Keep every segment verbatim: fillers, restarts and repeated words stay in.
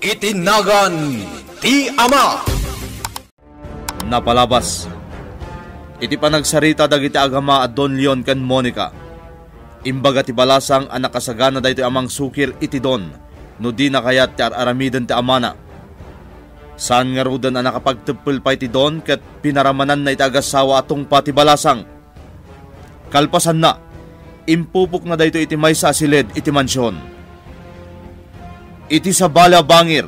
I T I NAGAN TI AMA. Napalabas iti panagsarita dagiti agama at Don Leon ken Monica. Imbaga ti balasang anak kasagana daytoy amang sukir iti Don no di na kayat ti araramidan ti amana. Saan nga rudan anak kapagtepel pa iti Don ket pinaramanan na itagasawa atong pati balasang. Kalpasan na impupok na daytoy iti maysa asilid iti mansyon. Iti sa bala bangir,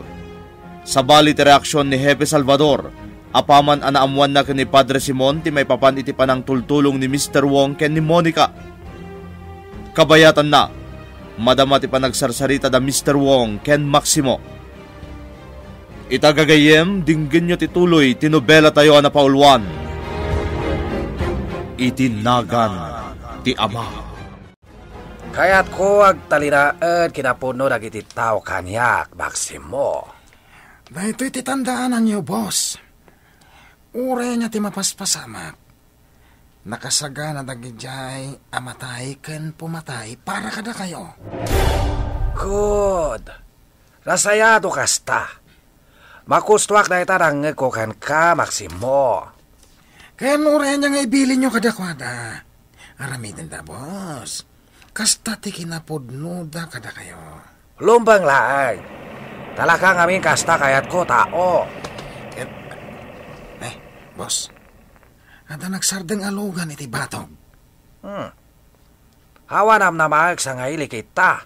sa balit reaksyon ni Hepe Salvador, apaman anaamuan na kini Padre Simon ti may papan iti panang tultulong ni Mister Wong ken ni Monica. Kabayatan na, madama ti panagsarsarita da Mister Wong ken Maximo. Itagagayem, dinggin nyo tituloy, tinobela tayo na pauluan. Iti Nagan ti Ama. Kaya't ko agtaliraad kinapuno dagiti tao kanyak, Maximo. Daytoy titandaanan niyo, boss. Ure niya ti mapaspasamak. Nakasagana dagijay amatay ken pumatay para kada kayo. Good. Rasayado kasta. Makustuak na itarangag ko kan ka, Maximo. Ken ure niya nga ibilin niyo kadakwada. Aramidin da, boss. Kasta ti kinapudnoda kada kayo. Lumbang laay. Talaga ngamin kasta kayat ko tao. Eh, eh boss. Ada nagsardeng alugan iti batog. Hmm. Hawanam na maag sa ngaili kita.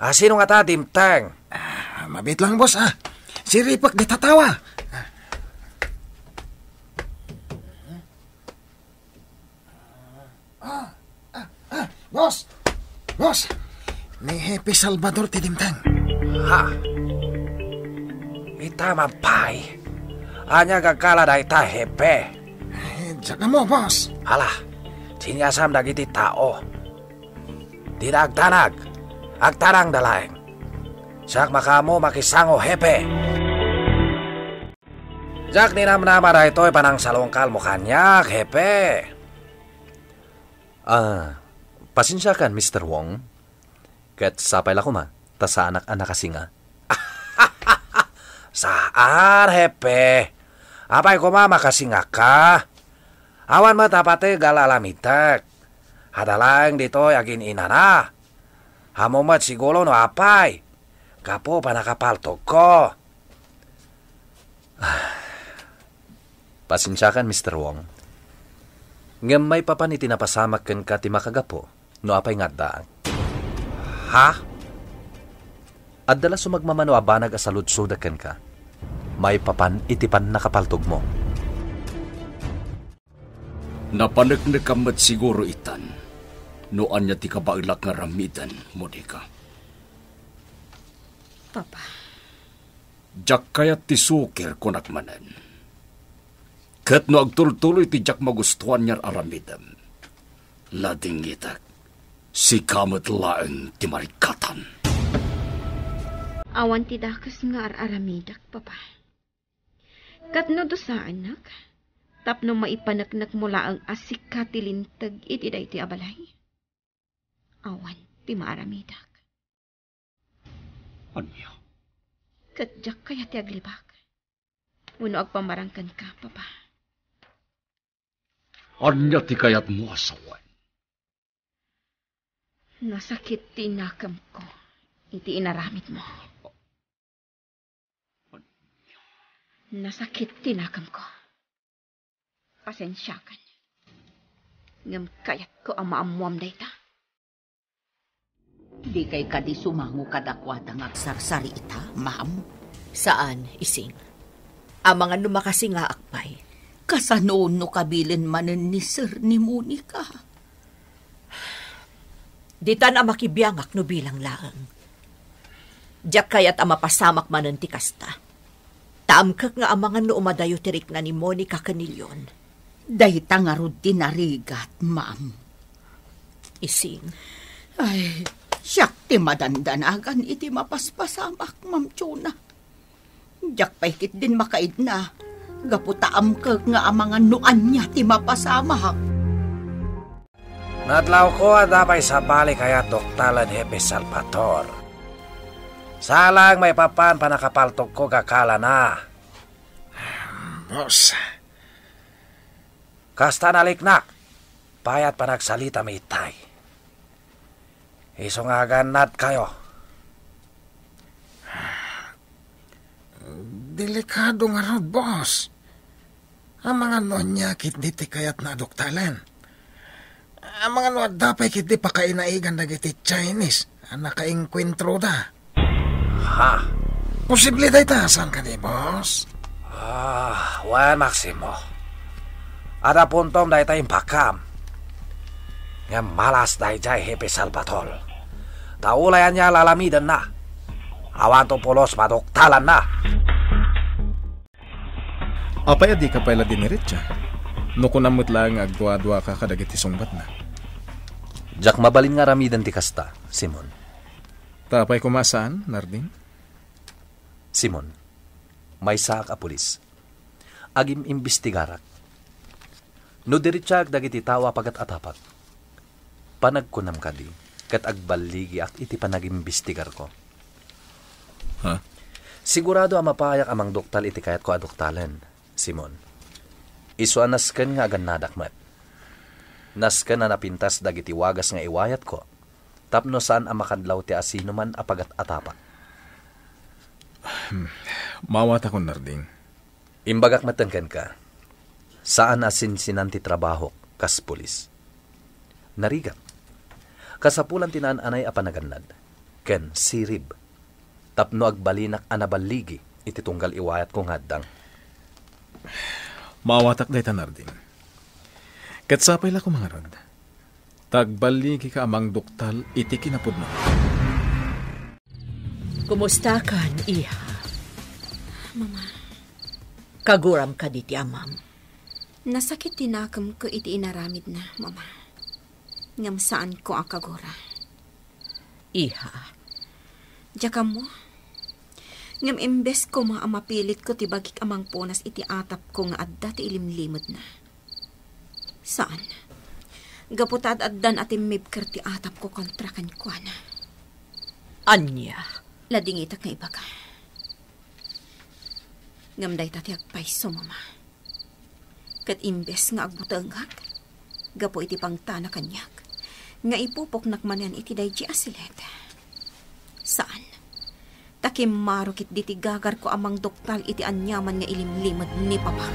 Ah, sino nga ta, dimteng? Ah, mabit lang, boss, ah. Si Ripak di tatawa. Ah. Ah. Boss! Boss! Ni Hepe Salvador tidimtang. Ha! Itama pa'y. Anya gagkala na ita, Hepe. Eh, tsaka mo, boss. Hala, sinyasam dagiti tao. Dinagtanag, agtarang dalaeng. Sak makamo makisango, Hepe. Sak ninamnama na ito'y panang salongkal mo kanyak, Hepe. Ah... Uh. Pasinsya kan, Mister Wong. Ket sapay la ko ma, ta sa anak-anak kasi nga. Saan, Hepe? Apay ko ma, makasinga ka. Awan mo tapate galalamitek. Hadalang dito yagin ina na. Hamumat siguro no apay. Kapo pa nakapaltog ko. Pasinsya kan, Mister Wong. Ngem may papan itinapasamak ken ka ti makagapo. No apay nga daang. Ha? Adala sumagmamano abanag asaludsuda ken ka. May papan itipan nakapaltog mo. Napanagnakamad siguro itan. Noan niya ti kabailak nga ramidan, Monica. Papa. Jak kayat ti sukir konakmanan. Kat no agtultuloy ti jak magustuhan niya aramidam. Lading itak. Si kamat laeng timarikatan. Awan ti dakas nga araramidak, papa. Katno do sa anak, tapno maipanaknak mula ang asika ti lintag iti day ti abalay. Awan ti maaramidak. Anyo? Katjak kaya ti aglibak. Uno agpamarangkan ka, papa. Anya ti kayat mo asawan? Nasakit tinakam ko. Iti inaramid mo. Nasakit tinakam ko. Pasensyakan. Ngam kayat ko ang maamuam dayta. Di kay kadi sumangu kadakwadang agsarsari ita, ma'am. Saan, ising? Ang mga numakasinga akpay. Kasanoon no kabilin manan ni Sir ni Monica. Ditan ang makibiyangak no bilang laang. Diyak kaya't ang mapasamak manan ti kasta. Taamkak nga ang mga no umadayo tirik na ni Monica Canelion. Dahita nga ro din narigat, ma'am. Ising. Ay, siyak ti madandanagan iti mapaspasamak, Ma'am Chona. Diyak paikit din makaid na. Gaputa amkak nga ang mga noan niya ti mapasamak. Natlaw ko at apay sa balik kaya Doktalan Hepe Salvador. Salang may papan pa nakapaltok ko kakala na. Boss. Kasta naliknak. Payat pa nagsalita may itay. Isungagan nat kayo. Delikado nga rin, boss. Ang mga nonya kitniti kayat na doktalan. Ang mga noad dapat kitniti pakainaigan na giti Chinese. Ang nakainkwentro da. Ha? Posibilidad tasan ka ni, boss? Ah, wan Maximo. Ada puntom dahi tayong pakam. Nga malas dahi jay Hepe Salvador. Taulayan niya lalamidan na. Awan to pulos madoktalan na. Apaya di ka pala diniritsa. Nukunamot lang agdwa-dwa ka kadagit isungbat na. Jak mabalin nga ramidan ti kasta, Simon. Tapay kumasaan, Narding? Simon, may saak a pulis. Agim imbestigarak. No diritsag dagiti tawa pagat atapat. Panagkunam ka di, kat agbaligi at iti panagimbestigar ko. Ha? Huh? Sigurado ang mapayak amang doktal iti kayat ko adoktalen. Simon, iso anasken nga agan nadakmat. Nasken na napintas dagiti wagas nga iwayat ko. Tapno saan ang makadlaw ti asino man apagat atapa. Mawata ko, Narding. Imbagak matangkan ka. Saan asinsinan ti trabaho kas pulis? Narigat. Kasapulan tinaan-anay apanaganad. Ken sirib. Tapno agbalinak anabaligi ititunggal iwayat ko ngaddang. Mawatak dahi tanardin. Katsapay la ko mga rod. Tagbaligi ka amang doktal iti kinapod na. Kumusta ka, Iha? Mama. Kaguram ka diti amam. Nasakit tinakam ko iti inaramid na, Mama. Ngam saan ko ang kagura? Iha. Diyaka mo. Ngam imbes ko mga amapilit ko tibagik amang ponas iti atap ko nga adda ti ilimlimod na. Saan? Gaputad addan at imibker ti atap ko kontra kankwana. Anya? Ladingitak nga ibaga. Ngam dayta ti agpaiso, Mama. Kat imbes nga agbutanghak, gapo iti pangtana kanyak, nga ipupok nakmanan iti dayji asileta. Saan? Takim marukit diti gagar ko amang doktal iti anyaman nga ilimlimad ni Papa.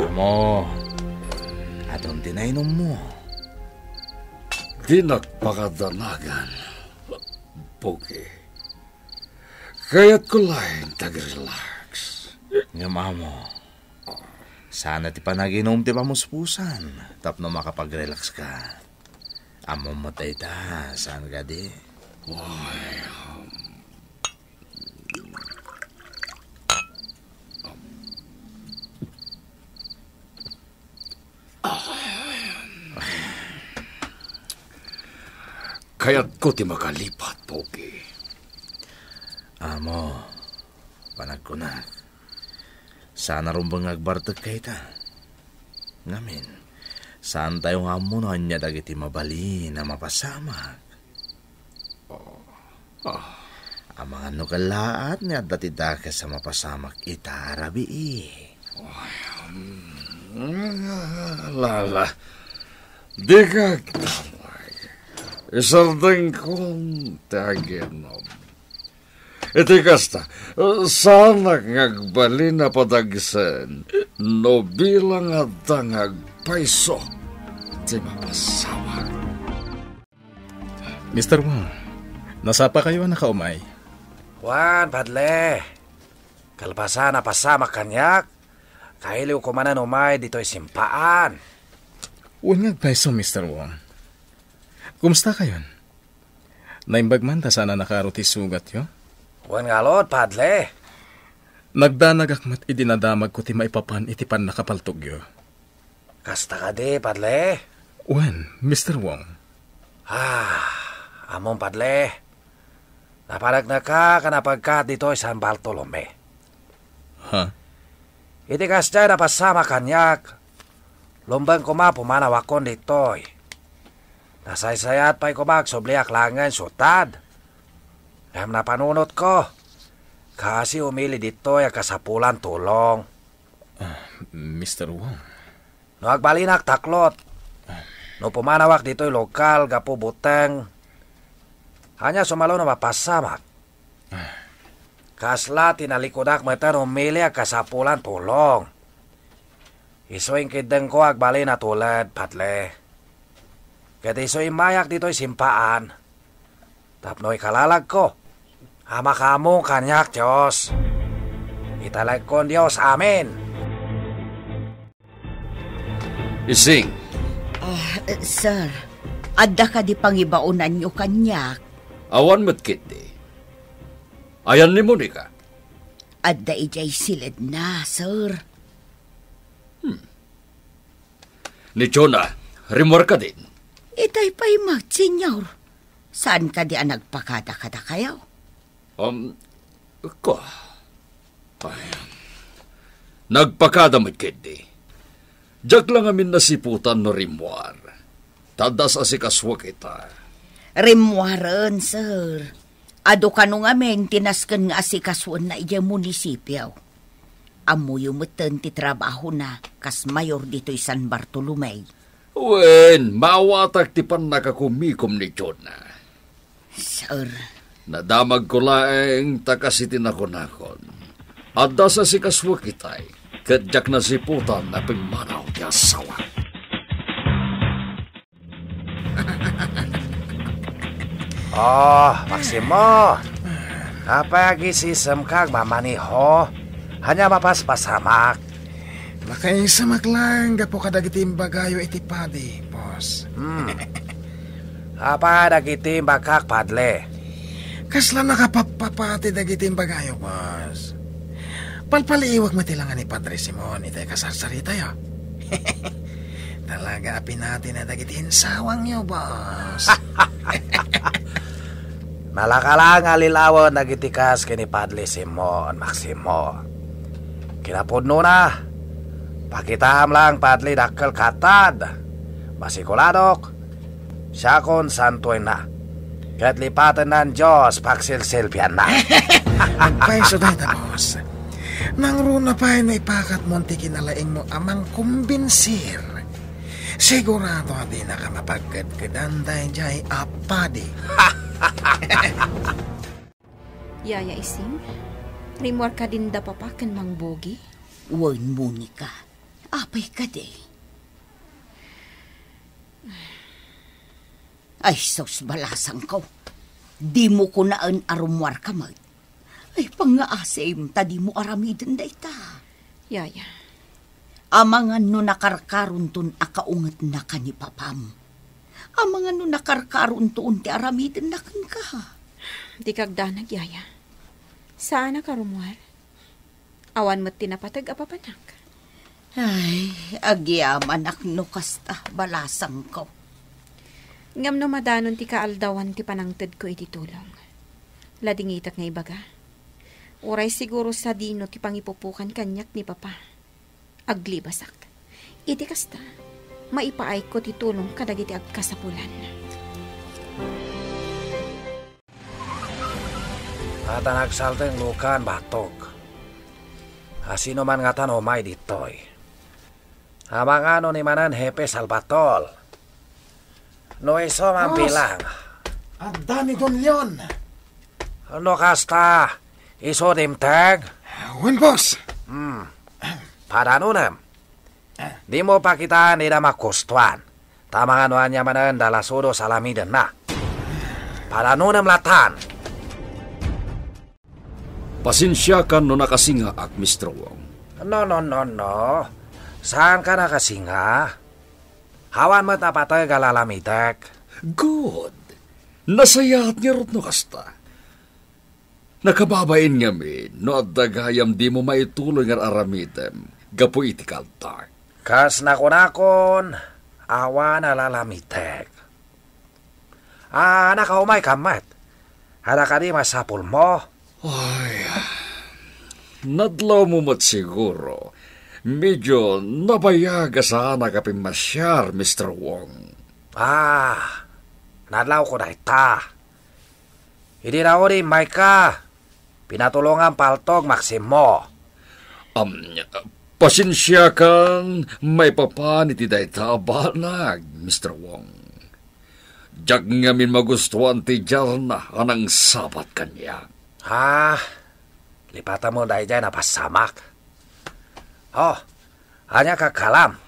Amo, adon dinainom mo. Di nagpakadanagan, Pugi. Kaya't ko lang tag-relax. Ngama mo, sana ti panaginom ti pamuspusan, tapno makapag-relax ka. Amo mo tayo ta, saan ka di? Why? Um, um, oh. Kaya't ko ti makalipat, Pogi. Amo, panag ko na. Sana rumbang agbartag kayo ta. Ngamin, saan tayong hamunan niya dagiti mabali na mapasama? Oh. Ang mga nukalaat niya dati daka sa mapasamak itarabii. Lala, di ka tamay. Isardeng kong taginom. Iti kasta, sana ngagbali na padagsen, no bilang at tangag paiso, di mapasamak. Mister Wong, nasapa kayo na kaumay? Juan, padle. Kalpasan na pasama kanyak. Kailiw ko manan umay dito'y simpaan. Unyag paiso, Mister Wong. Kumusta kayo? Naimbag man ta sana nakaruti sugat yo? Juan galot, padle. Nagdanag akmat idinadamag ko ti maipapan itipan nakapaltog yo. Kasta ka di, padle. Juan, Mister Wong. Ah, among padle. Naparag na ka kanapagkat dito'y San Bartolome. Ha? Huh? Itikas dyan na pasama kanyak. Lumbang kuma pumanawakon dito'y. Nasaysayat pa'y kumagsobliak langan sutad. Kaya napanunot ko. Kasi umili dito ya kasapulan tulong. Uh, Mister Wong. No agbalinak taklot. No pumanawak dito'y lokal gapo buteng. Hanya sumalo na mapasamak. Uh. Kasla tinalikodak metan umili ya kasapulan tulong. Isoing kideng ko agbali na tulad, patle. Kaya isoing mayak dito'y simpaan. Tapno'y kalalag ko. Ama kamu kanyak Diyos. Italay kon Diyos, amin. Ising. Uh, sir, adda ka di pangibaunan nyo kanyak. Awan matkit di. Ayan ni Monica. Adda ijay silid na, sir. Hmm. Ni Chona, rimor ka din. Itay pa'y magsinyaw. Saan ka di ang nagpakada-kada kayo? Um, ko. Ayan. Nagpakada magkindi. Diyak lang amin nasiputan no rimwar. Tadas asikaswa kita. Rimwaran, sir. Ado ka nung amin tinaskan nga asikaswan na iya munisipyo. Amuyo mutan titrabaho na kas mayor dito'y San Bartolome. Wen, mawatak tipan nakakumikom ni Chona. Sir. Nadamag ko laeng takasitin ako nakon. At dasa si kaswa kitay, kadyak na siputan na pimanaw niya sawa. Oh, Maximo. Napayagi sisam kag mamaniho. Hanya mapaspasamak. Makain sa maklang, gapo kadagiti bagay iti padi, boss. Hmm. Apa dagiti bakak padle? Kasla nakapapapati dagiti bagayo, boss. Palpaliiwag matilangan ni Padre Simon, itay kasarsarita yo. Talaga pinatin na dagiti insawang yo, boss. Malakalang alilawon dagiti kas kini Padre Simon, Maximo. Kinapudno na. Pakitaam lang padli dakkel katad. Masikuladok. Siya kon santoy na. Kaya't lipatan ng Diyos paksilsilbian na. Magpaiso na ito, boss. Nang runa pa'y naipakat mo ti kinalaing mo amang kumbinsir. Sigurado di na ka mapagkadkadan dahil diya'y apadi. Yaya Ising, rimor ka din da papakan mang bogi? Uwan, Monica. Apay ka day. Ay, sos balasang ko. Di mo ko naan arumwar kamag. Ay, pangaasim, tadi mo aramidan day ta. Yaya. Amangan no nakarkaron ton akaungat na ka ni papam. Amangan no nakarkaron ton ti aramidan na kan ka. Di kagdanag, Yaya. Sana ka rumwar? Awan mo't tinapatag apapanak. Ay, agyaman akno kasta balasang ko. Ngam no madanon ti kaaldawan ti panangted ko iti tulong. Ladingitak nga ibaga. Uray siguro sa dino ti pangipupukan kanyak ni papa. Aglibasak. Iti kasta, maipaay ko ti tulong kadagiti agkasapulan. At nagsalteng lukan batok. Asino man nga tanomay ditoy. Amang ano ni manan Hepe Salvador. No iso man bilang. Ang dami Don Leon. Ano kasta? Iso dimtag? When boss? Hmm. Padanunam. Di mo pakitaan ni damakustuan. Tamang anuan niya manan dalasudo salamidan na. Padanunam latan. Pasinsya ka no nakasinga ak, Mister Wong. No, no, no, no. Saan ka nakasinga? Hawan mo't napatay galalamitek. Good. Nasayaat niya rot no kasta. Nakababain nga mi, no at dagayam di mo maituloy nga aramitem, gapo iti kaltak. Kas nakunakon, awan alalamitek. Ah, nakaumay kamat. Hada ka di masapul mo. Ay, nadlaw mo mo't siguro. Medyo nabayaga sa nakaping masyar, Mister Wong. Ah, nadlaw ko na ita. Hindi na ako ni Micah. Pinatulungan paltog Maximo. Um, pasensya kang may papa ni Tiday Tabanag, Mister Wong. Jag ngamin magustuhan ti Jarna anang sabat kanya. Ha? Lipatan mo dahil dyan na pasamak. Oh, hanya kakalam.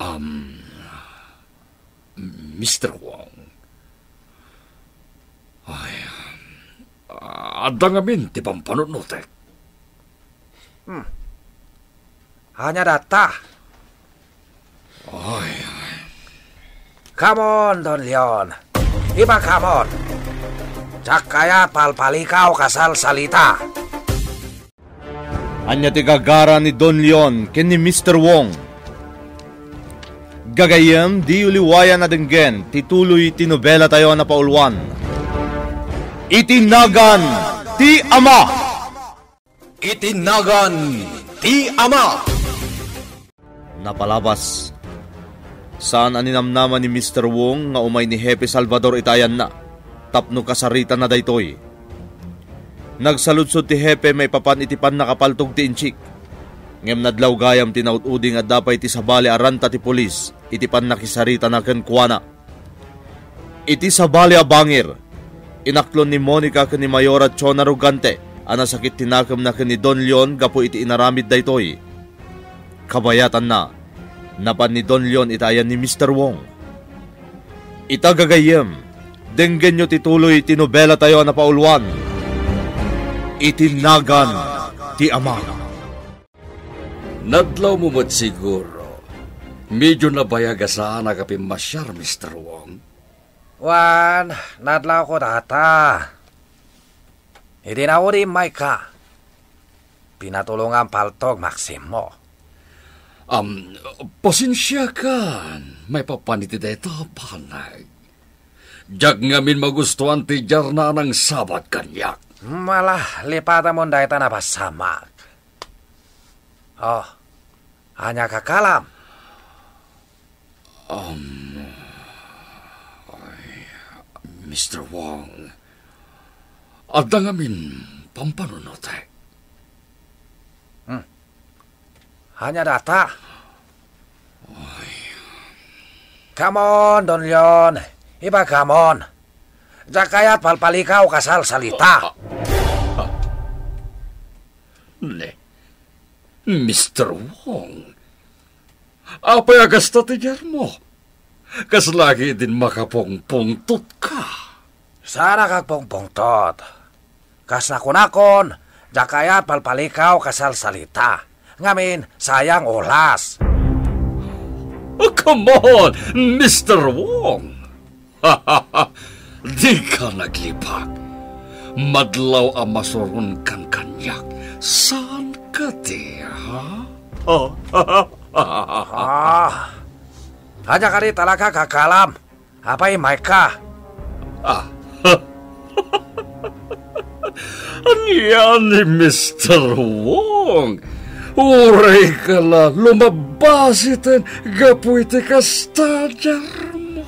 Um, Mister Wong. Ay, uh, ada ngamin ti pampanunutek. Hmm. Hanya data. Ay, ay. Come on, Don Leon. Iba come on. Cak kaya palpalikaw kasal salita. Anya tigagara ni Don Leon ken ni Mister Wong. Gagayem di uliwayan na denggen tituloy tinobela tayo na paulwan. Itinagan ti ama. Itinagan ti ama. Napalabas. Saan aninamnaman ni Mister Wong nga umay ni Hepe Salvador itayan na, tapno kasarita na daytoy. Nagsaludsod ti Hepe may papan itipan na kapaltog ti inchik. Ngem nadlaw gayam tinautuding at dapay ti sabali aranta ti polis, itipan na kisarita na kenkwana. Iti sabali abangir, inaklon ni Monica ken ni Mayora Chona Rugante, anasakit tinakam na ken ni Don Leon gapo iti inaramid daytoy. Kabayatan na. Napan ni Don Leon itayan ni Mister Wong. Itagagayem, denggen nyo tituloy tinobela tayo na paulwan. Itinagan ti ama. Nadlaw mo mo't siguro, medyo nabayagasaan na kapimasyar, Mister Wong. Wan, nadlaw ko data. Hindi na uri, Micah. Pinatulungan paltog, Maximo. Um, pasensya kan, may papanitid ito, panag. Jag ngamin magustuhan ti Jarna ng sabat kanyak. Malah, lipatan mo dahil na pasamak. Oh, hanya kakalam. Um, ay, Mister Wong, at ngamin pampanunote. Hmm. Hanya data. Ay. Come on, Don Leon. Iba come on. Diyak kaya't palpalikaw kasal salita. Uh, uh, uh. Ne. Mister Wong. Apay agasta ti mo. Kas lagi din makapongpongtot ka. Sana kakpongpongtot. Kas nakunakon, diyak kaya't palpalikaw kasal salita. Ngamin, sayang olas. Oh, come on, Mister Wong. Di ka naglipa. Madlaw amasurun kan kanyak. Saan ka ti, ha? Oh. Ah. Hanya ka rin talaga kakalam. Apay, Micah? Ah. Yan ni Mister Wong. Uray ka la, lumabasitin, gapuiti ka stadyar mo.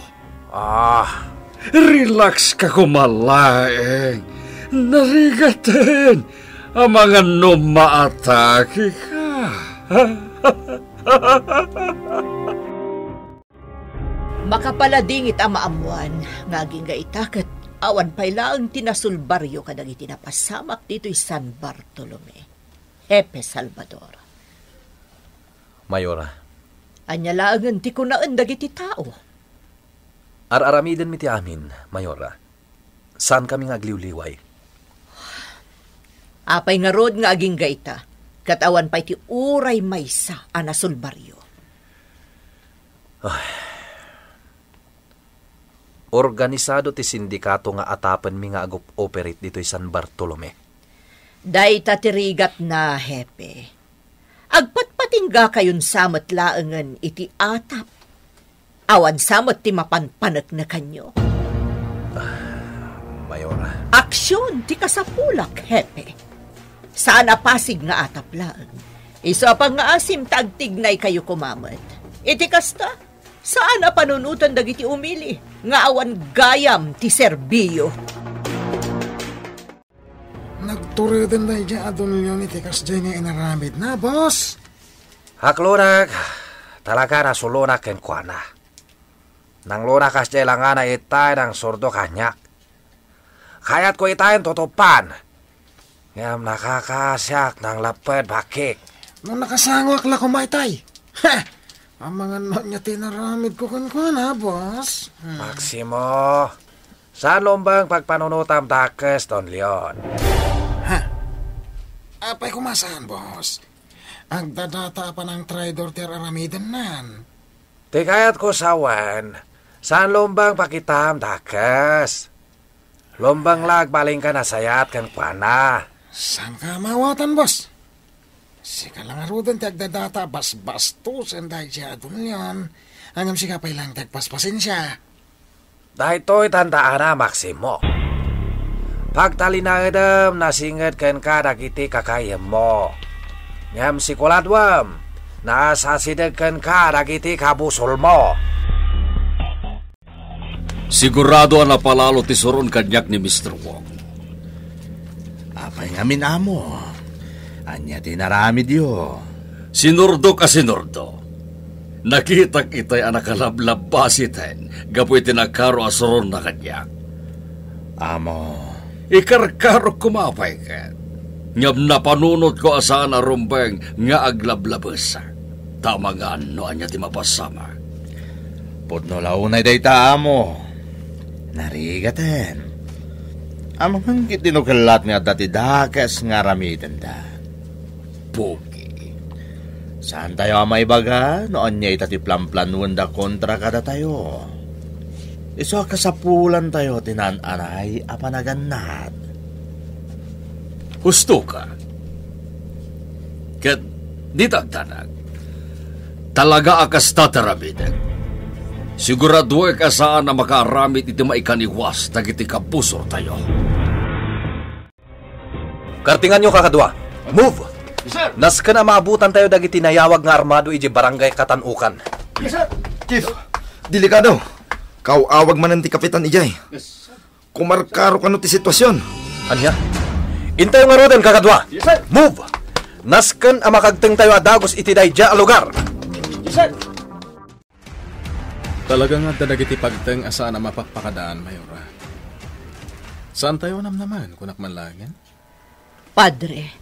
Ah, relax ka kumalaeng. Narigatin, ang mga numaatake ka. Makapaladingit ang maamuan, ngaging gaitakat, awan pailaang tinasulbaryo kadang itinapasamak dito'y San Bartolome. Hepe Salvador. Mayora. Anya laangan ti kunaan dagiti tao. Ar-aramiden mi ti amin, Mayora. Saan kami ngagliwliway? Apay nga rod nga aging gaita. Katawan pa'y ti uray maysa anasul baryo. Oh. Organisado ti sindikato nga atapan mi nga agop-operate dito'y San Bartolome. Day tatirigat na, Hepe. Agpatpatingga kayon samat laangan iti atap. Awan samat ti mapanpanag na kanyo. Ah, Mayora. Aksyon ti kasapulak, Hepe. Sana pasig nga atap laang. Isa pang nga asim tagtignay kayo kumamat. Iti kasta, sana panunutan dagiti umili. Nga awan gayam ti serbiyo. Turutin tayo dyan at doon nyo ni Tikas dyan yung inaramid na, boss. Haklunak, talaga nasulunak yung kuwana. Nang lunakas dyan lang nga na itay ng surdo kanyak. Kaya't ko itayin tutupan. Ngam nakakasyak ng lapad bakik. Nung nakasangwak lang kumaitay. Heh! Ang mga not niya tinaramid ko kan kuwana, boss. Hmm. Maximo, saan lombang pagpanunutam takes Don Leon? Apay kumasaan, boss. Ang dadata pa ng traidor ter aramidan nan. Tikayat ko sawan, saan lombang pakitam dakas? Lombang lag baling ka nasayat kan pana. Saan ka mawatan, boss? Sika lang arudan ti agdadata bas-bastos ang dahil siya doon yun. Angam sika pa ilang tagpaspasin siya. Dahil to'y tandaan na, Maximo. Pagtalinadam nasingat ken ka dagiti kakayem mo. Ngam sikuladwam nasasideg ken ka dagiti kabusol mo. Sigurado na palalo tisurun kanyak ni Mister Wong. Apay ngamin amo. Anya tinaramid yo. Sinurdo ka sinurdo. Nakita kita'y anakalablab basiten. Gapoy tinakaro asurun na kanyak. Amo. Ikarkaro kumapay ka. Ngam napanunod ko asaan na rumbeng nga aglablabasa. Tama nga ano anya ti mapasama. Pudno launay day taamo. Narigatan. Amang kitinukalat nga dati dakas nga ramitan da. Pugi. Saan tayo amay baga? Noon niya itati plan-planuan da kontra kada tayo. Iso kasapulan tayo tinananay apanagannat. Gusto ka? Ket ditagtanag. Talaga akas tataramid. Sigurado ka saan na makaaramid iti maikaniwas dagiti kabusor tayo. Kartingan nyo kakadwa. Move! Yes, sir. Nas ka na maabutan tayo dagiti nayawag nga armado iti barangay Katanukan. Yes, sir. Chief, delikado. Kau awag man ti Kapitan Ijay. Yes, sir. Kumarkaro ka no ti sitwasyon. Anya? Intayo nga roden, kakadwa. Yes, sir. Move! Nasken a makagteng tayo adagos iti dayja a lugar. Yes, sir. Talaga nga dadagiti pagteng asaan a mapagpakadaan, Mayora. Saan tayo namnaman, kunak manlagen? Padre.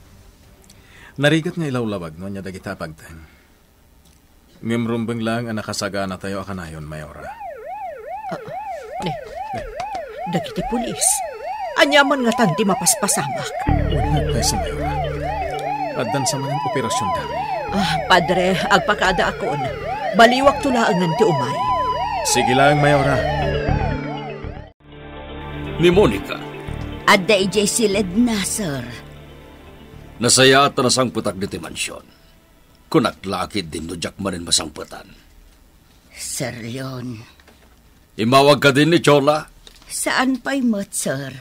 Narigat nga ilawlawag no nya dagiti pagteng. Mimrumbeng lang a nakasagana tayo akanayon, Mayora. Uh, ne, ne. Dagiti pulis. Anyaman nga tanti mapaspasamak. Unang tayo sa Mayora. Addan sa manang operasyon dami. Ah, padre, agpakada ako na. Baliwak tulaangan ti umay. Sige lang, Mayora. Ni Monica. Adda ijay silid na, sir. Nasaya at nasangputak diti mansyon. Kunaklakid din no jak manin masangputan. Sir Leon. Imawag ka din ni Chola? Saan pa'y mat, sir?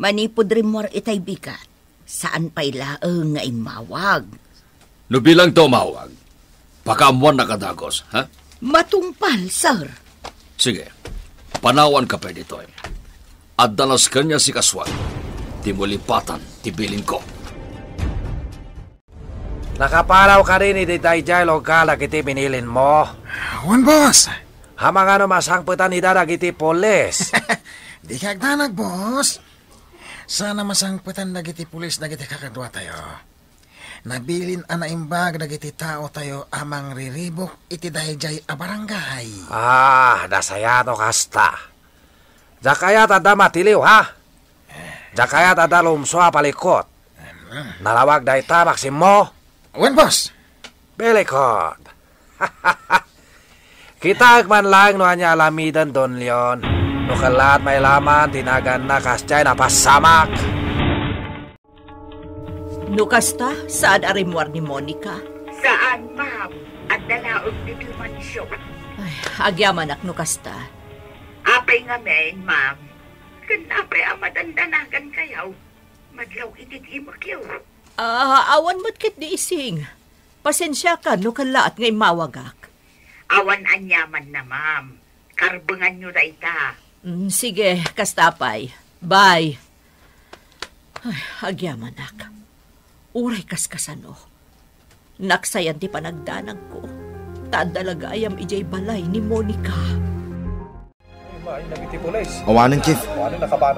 Manipod rin more itay bigat. Saan pa'y laeng nga imawag? Nubilang tumawag, pakamuan na kadagos, ha? Matumpal, sir. Sige, panawan ka pa dito. At dalas kanya si Kaswag. Timulipatan, tibilin ko. Nakaparaw ka rin itay dyan, lokal, akiti pinilin mo. One boss! Hamang ano masangputan idarag iti polis. Di kagdanag, boss. Sana masangputan nagiti polis nagiti kakadwa tayo. Nabilin anaimbag nagiti tao tayo amang riribok iti dayjay a barangay. Ah, nasayato kasta. Jakayat ada matiliw, ha? Jakayat ada lumswa palikot. Nalawag dahi ta, Maximo. Uwan, boss. Bilikot. Kita agman lang no anya alamidan Don Leon. No kalat may laman tinagan na kasjay na pasamak. No kasta, saan arimwar ni Monica? Saan, ma'am? At dalaog dito mansyon. Ay, agyamanak no kasta. Apay nga men, ma'am. Kanapay amadandanagan kayaw. Madlaw itigimakayaw. Ah, uh, awan mo't kit diising. Pasensya ka no kalat ngay mawagak. Awan anyaman na, ma'am. Karbangan nyo na ita. Mm, sige, kastapay. Bye. Ay, agyaman nak. Uray kaskasano. Naksayan ti panagdanag ko. Tadalaga ayam ijay balay ni Monica. Awanan, Chief.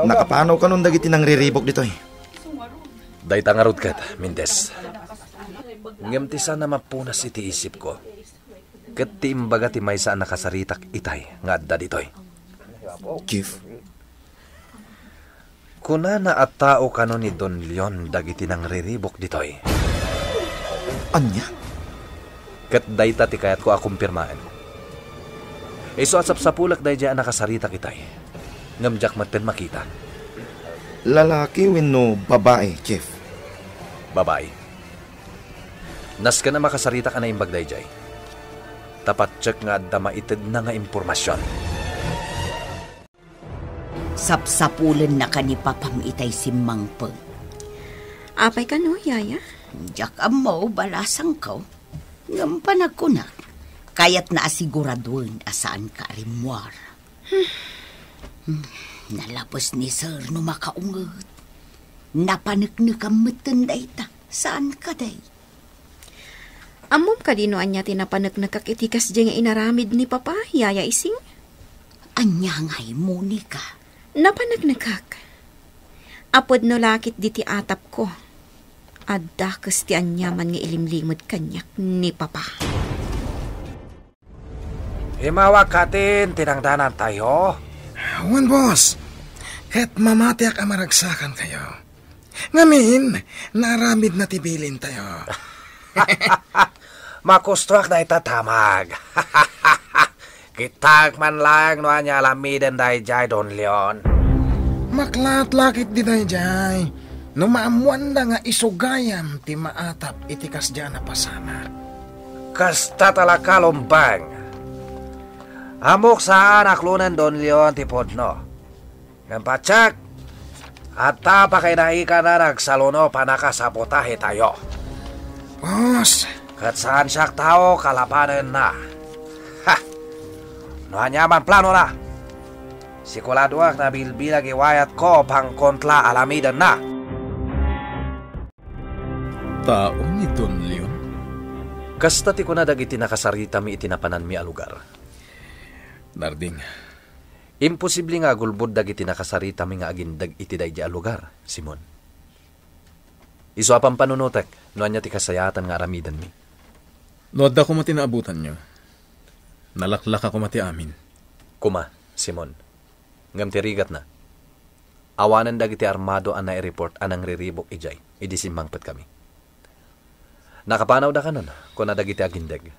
Nakapanaw ka nun dagiti nang riribok dito eh. Dayta nga rudkat, Mendez. Ngam ti sana mapunas iti isip ko. Ket ti imbaga ti maysa nakasaritak itay nga adda ditoy. Chief. Kunana at tao kano ni Don Leon dagiti nang riribok ditoy. Anya? Ket dayta ti kayat ko akumpirmaen. Isu asap sa pulak day diya nakasaritak itay. Ngam jak matten makita. Lalaki wenno babae, Chief? Babae. Nas ka na makasarita ka na yung bagday, Jay. Tapat check nga at damaited na nga impormasyon. Sapsapulan na ka ni Papang Itay si Mangpeng. Apay ka no, Yaya? Diyak amaw, balasang ko. Ngampanag ko na. Kaya't naasiguraduin asaan ka arimwar. Hmm. Nalapos ni Sir no makaungot. Napanagnig ang matanday ta. Saan ka day? Amom ka din no anya tinapanag nakakitikas dyan nga inaramid ni Papa, Yaya Ising? Anya nga'y Monica. Napanagnakak. Apod no lakit di ti atap ko. Adda kas ti anyaman nga ilimlimod kanyak ni Papa. Himawag katin, tinangdanan tayo. Juan Boss, het mamatiak amaragsakan kayo. Ngamin, naramid na tibilin tayo. Makustuak na itatamag. Kitag man lang no anya alamiden dahi jay Don Leon. Maklat-lakit di dahi jay. No maamuan na nga isugayam ti maatap itikas dyan na pasama. Kasta talaka lumbang. Amok saan aklunan Don Leon ti podno. Ngampatsak. At tapakay na ika na nagsaluno panakasapotahe tayo. Boss! Kat saan siya tao, kalapanin na. Ha! Noanyaman plano na. Sikuladuak na bilbilag iwayat ko pang kontla alamidan na. Tao ni Don Leon? Kastati ko na dagiti nakasarita mi itinapanan mi alugar. Narding. Imposible nga gulbod dagiti nakasarita mi nga agindag itiday di alugar, Simon. Isuapang panunutek, noan niya tikasayatan nga aramidan mi. Noad ako matinaabutan niyo. Nalaklak ako mati amin. Kuma, Simon. Ngamtirigat na. Awanan dagiti armado ang nai-report anang riribok ijay. Idisimpangpet kami. Nakapanaw da ka nun, kung nadagiti agindeg.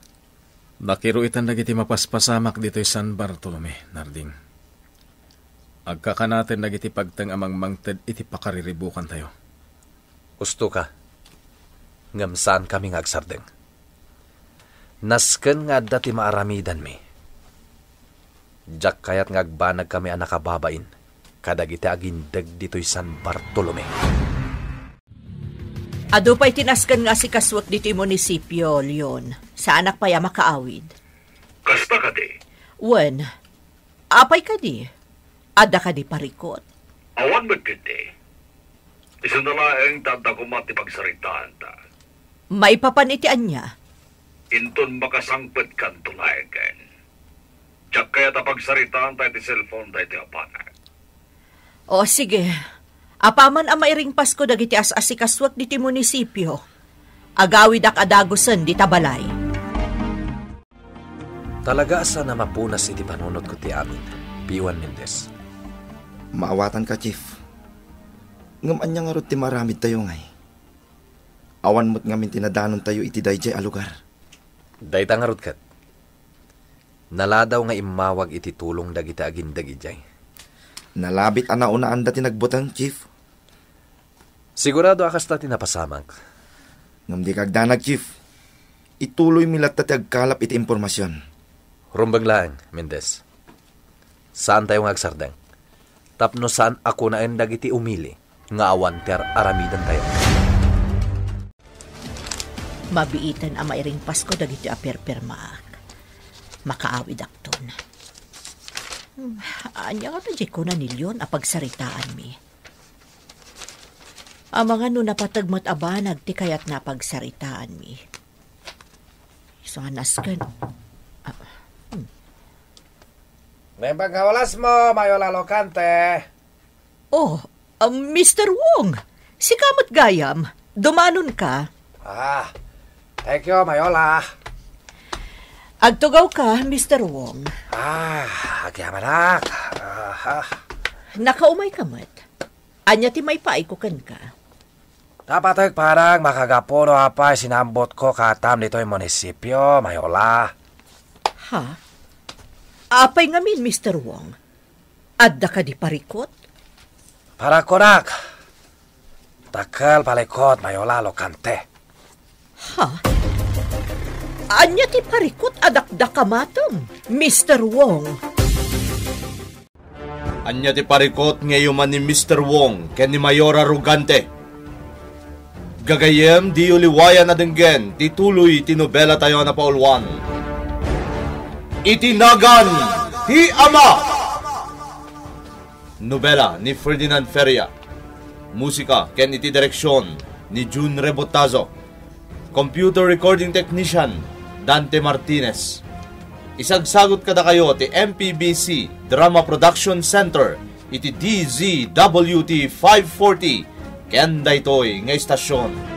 Nakiruitan dagiti mapaspasamak dito'y San Bartolome, Narding. Agkakanatin dagiti pagtang amang mangted iti pakariribukan tayo. Gusto ka, ngam saan kami ngagsardeng. Nasken nga dati maaramidan mi. Diyak kayat ngagbanag kami ang nakababain, kadagiti agindag dito'y San Bartolome. Ado pa'y tinasken nga si kaswak dito'y munisipyo, Leon. Sa anak pa'y makaawid. Kasta ka di? Wen, apay ka di. Ada ka di parikot. Awan mo gindi. Isunalaeng tanda ko matipagsaritaan ta. May papanitian niya. Inton makasangpet kan tulayagan. Diyak kaya tapagsaritaan tayo ti cellphone tayo ti apanak. O sige. Apaman ang mairing Pasko dagiti as-asikaswak diti munisipyo. Agawid ak adagusan di tabalay. Talaga asa na mapunas iti panunod ko ti amin, Piwan Mendez. Maawatan ka, Chief. Ngam anya nga rod ti maramid tayo ngay. Awan mo't ngamin tinadanon tayo iti dayjay alugar. Dayta nga rod kat. Naladaw nga imawag iti tulong dagiti agindag ijay. Nalabit ana unaan dati nagbutang, Chief. Sigurado akas dati napasamang. Ngam di kagdanag, Chief. Ituloy milat dati agkalap iti impormasyon. Rumbang lang, Mendez. Saan tayo ngagsardang? Tapno saan ako na endag iti umili. Nga awanter aramidan tayo. Mabiitan ang mairing Pasko dagiti aperpermaak. Makaawid akton. Anya ka na jay ko na ni Leon apagsaritaan mi. Amangan no napatagmat abanag ti kayat napagsaritaan mi. Isanas ka no. Ah, hmm. May pagkawalas mo, Mayora Locante. Oh, uh, Mister Wong, si Kamat Gayam, dumanon ka. Ah, thank you, Mayora. Agtugaw ka, Mister Wong. Ah, agyamanak. Ah, ah. Nakaumay kamat. Anya ti may paikukan ka. Dapat parang makagapuno apa sinambot ko katam dito yung munisipyo, Mayora. Ha? Apay ngamin, Mister Wong? Adda ka di parikot? Parakonak. Takal palikot, Mayora Locante. Ha? Anya ti parikot adakda ka matam, Mister Wong. Anya ti parikot ngayuman ni Mister Wong ken ni Mayora Rugante. Gagayem di uliwayan na denggen, tituloy tinobela tayo na paulwan. Iti Nagan ti Ama! Nobela ni Ferdinand Feria. Musika ken iti direksyon ni Jun Rebotazo. Computer recording technician Dante Martinez. Isagsagot kada kayo ti M P B C Drama Production Center iti D Z W T five forty. Ken daytoy nga istasyon.